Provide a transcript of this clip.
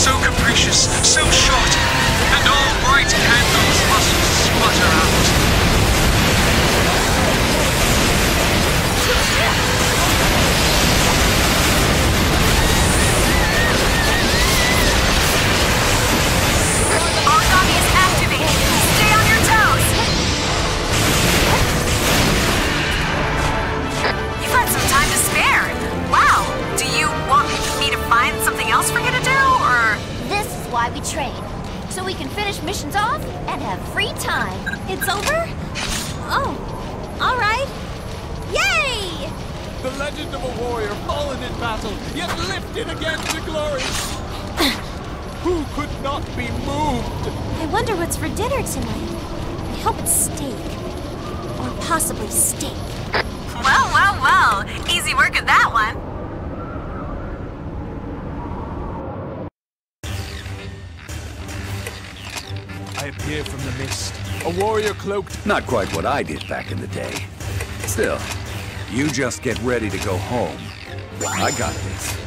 so capricious, so short, and all bright candles must sputter out. Archon is activated. Stay on your toes. You've got some time to spare. Wow. Do you want me to find something else for you to do, or...? This is why we train. So we can finish missions off and have free time. It's over? Oh. All right. Yay! The legend of a warrior fallen in battle, yet lifted again to glory. Who could not be moved? I wonder what's for dinner tonight. I hope it's steak. Or possibly steak. Well. Easy work of that one. I appear from the mist, a warrior cloaked... Not quite what I did back in the day. Still, you just get ready to go home. I got this.